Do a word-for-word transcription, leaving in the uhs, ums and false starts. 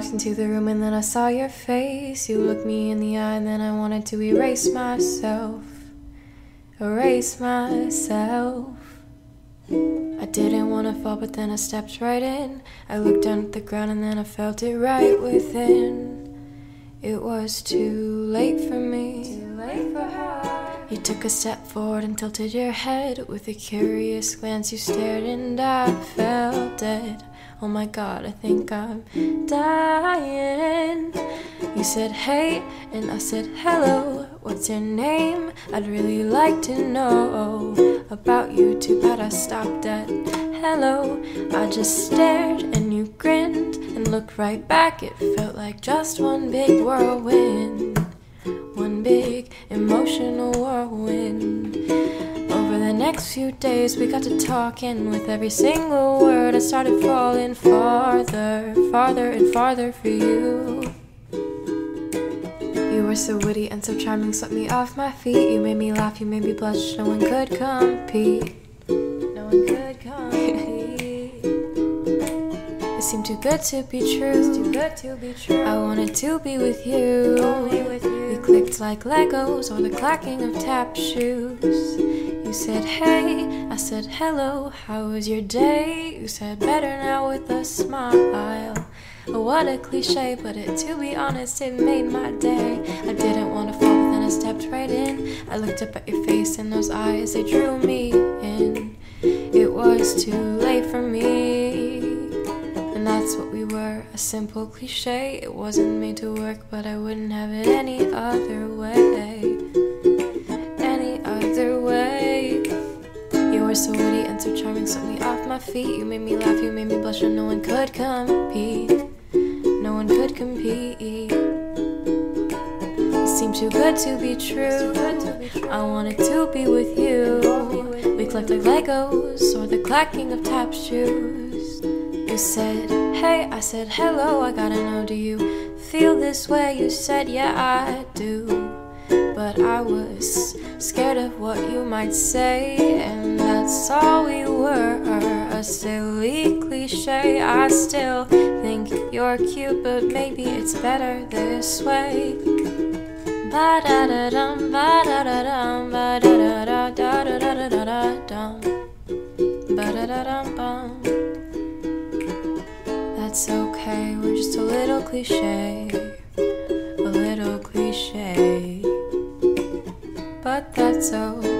walked into the room and then I saw your face. You looked me in the eye and then I wanted to erase myself. Erase myself. I didn't want to fall, but then I stepped right in. I looked down at the ground and then I felt it right within. It was too late for me. Too late for her. You took a step forward and tilted your head. With a curious glance you stared and I fell dead. Oh my god, I think I'm dying. You said hey and I said hello. What's your name? I'd really like to know about you too, but I stopped at hello. I just stared and you grinned and looked right back. It felt like just one big whirlwind, one big emotional whirlwind. Over the next few days we got to talking. With every single word I started falling farther, farther and farther for you. You were so witty and so charming, swept me off my feet. You made me laugh, you made me blush, no one could compete. No one could compete. It seemed too good to be true. It's too good to be true. I wanted to be with you. Only with you. We clicked like Legos or the clacking of tap shoes. You said hey, I said hello, how was your day? You said better now with a smile. What a cliche, but it, to be honest, it made my day. I didn't want to fall, but then I stepped right in. I looked up at your face and those eyes, they drew me in. It was too late for me. And that's what we were, a simple cliche. It wasn't made to work, but I wouldn't have it any other way. Any other way. You were so witty and so charming, swept me off my feet. You made me laugh, you made me blush, and no one could compete. Could compete. It seemed too good to be true. I wanted to be with you. We clicked like Legos or the clacking of tap shoes. You said hey, I said hello. I gotta know, do you feel this way? You said yeah, I do. But I was scared of what you might say, and that's all we were. A silly cliche. I still think you're cute, but maybe it's better this way. Ba da da dum, ba da da dum, ba da da da da da da da da dum, ba da da dum bum. That's okay, we're just a little cliche, a little cliche, but that's okay.